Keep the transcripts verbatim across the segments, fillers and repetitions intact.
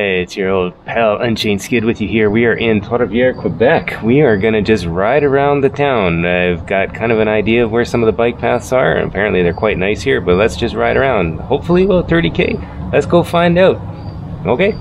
right, it's your old pal Unchained Skid with you here. We are in Trois-Rivières, Quebec. We are going to just ride around the town. I've got kind of an idea of where some of the bike paths are. Apparently they're quite nice here, but let's just ride around. Hopefully we'll thirty K. Let's go find out. Okay.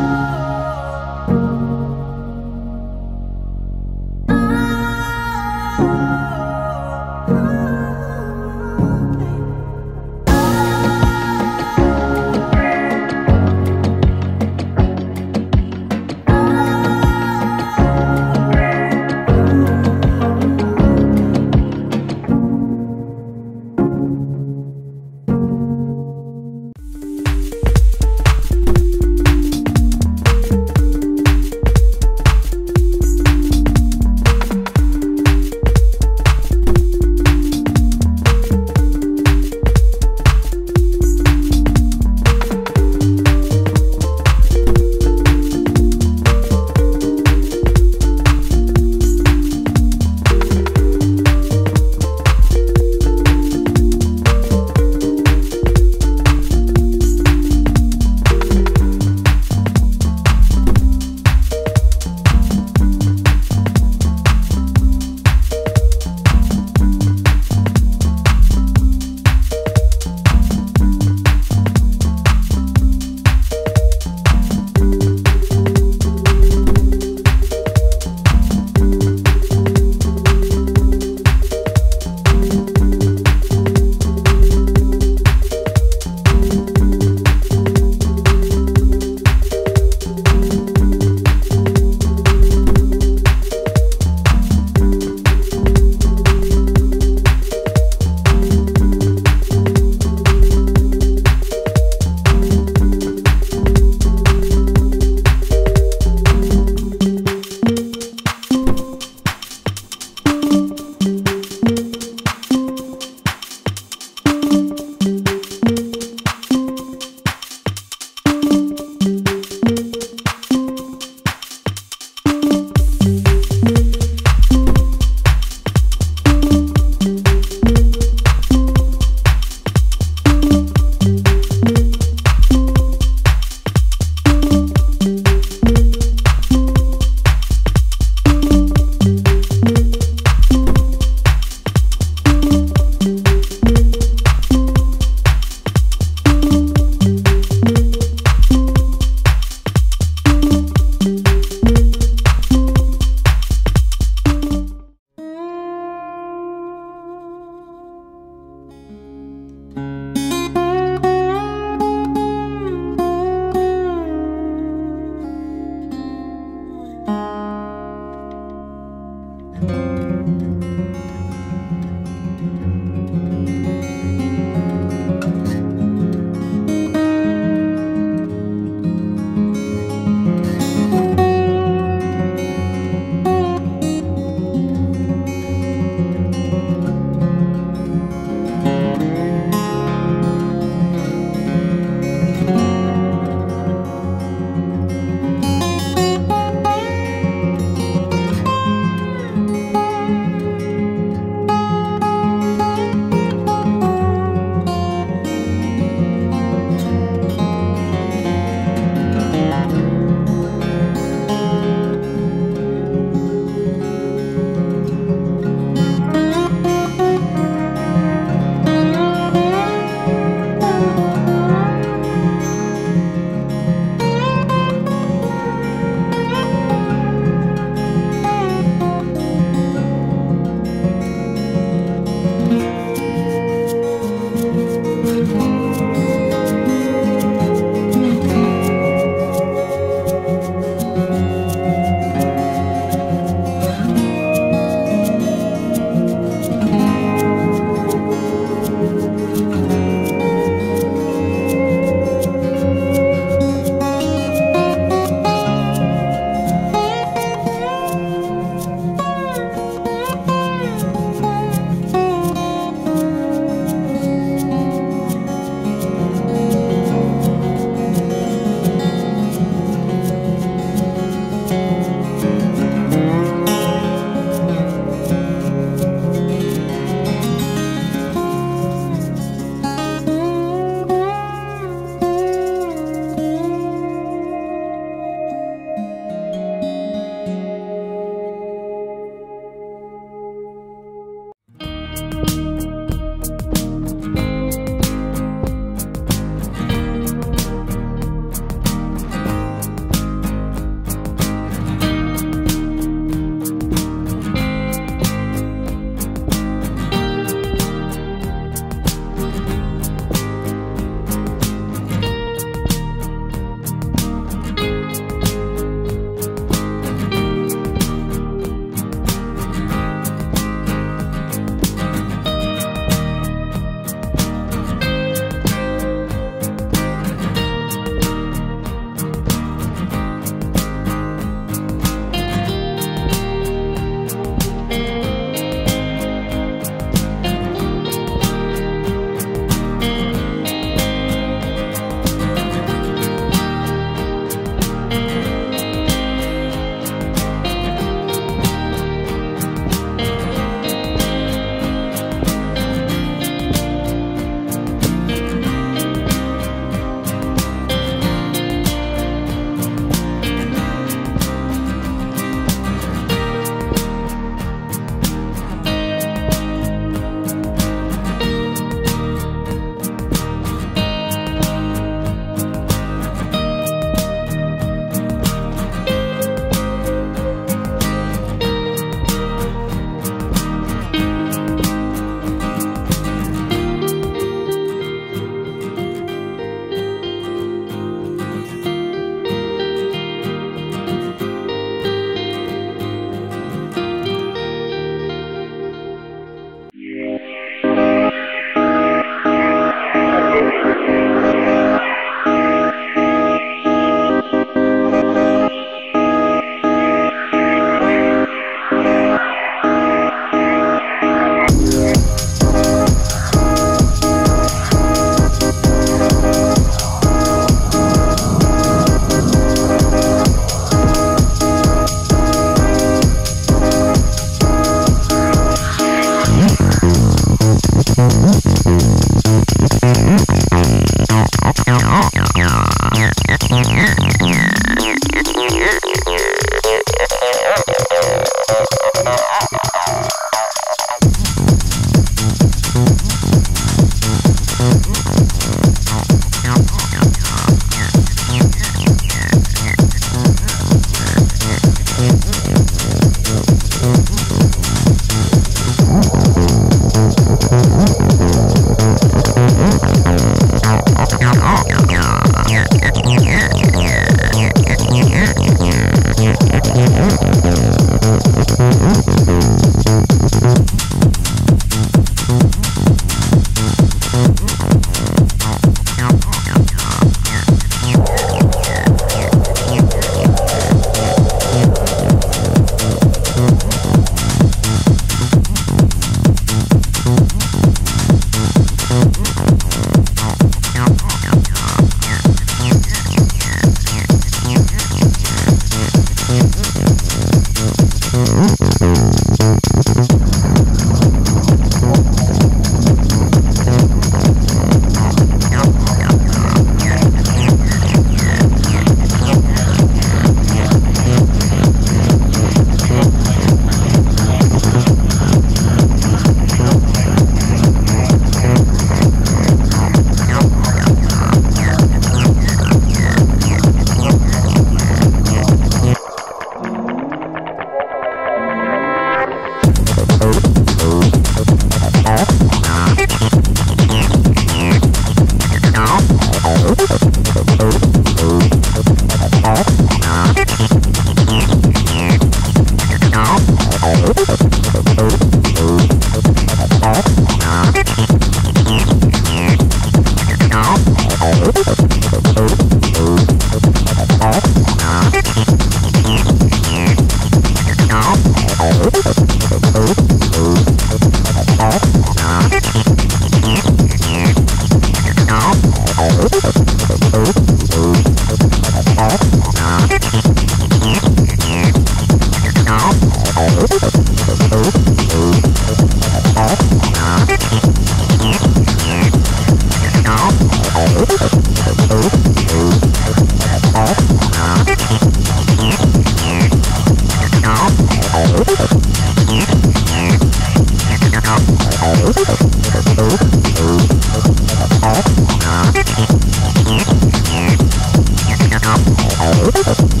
Oh.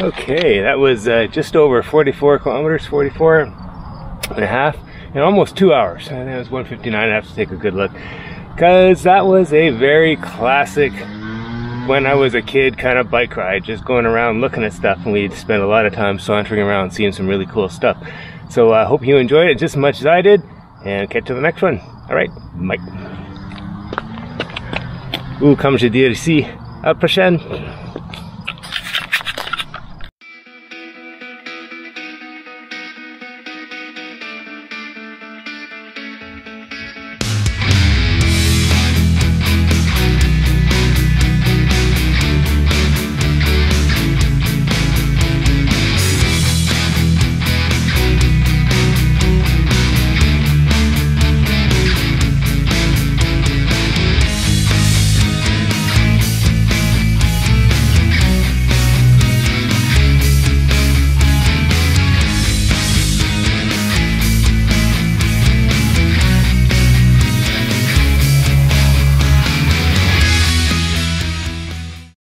Okay, that was uh, just over forty-four kilometers, forty-four and a half, and almost two hours. And it was one fifty-nine. I have to take a good look, because that was a very classic, when I was a kid, kind of bike ride, just going around looking at stuff, and we'd spend a lot of time sauntering around, seeing some really cool stuff. So I uh, hope you enjoyed it just as much as I did, and catch you the next one. All right, Mike. Ooh, comme je dirais ici, à la prochaine.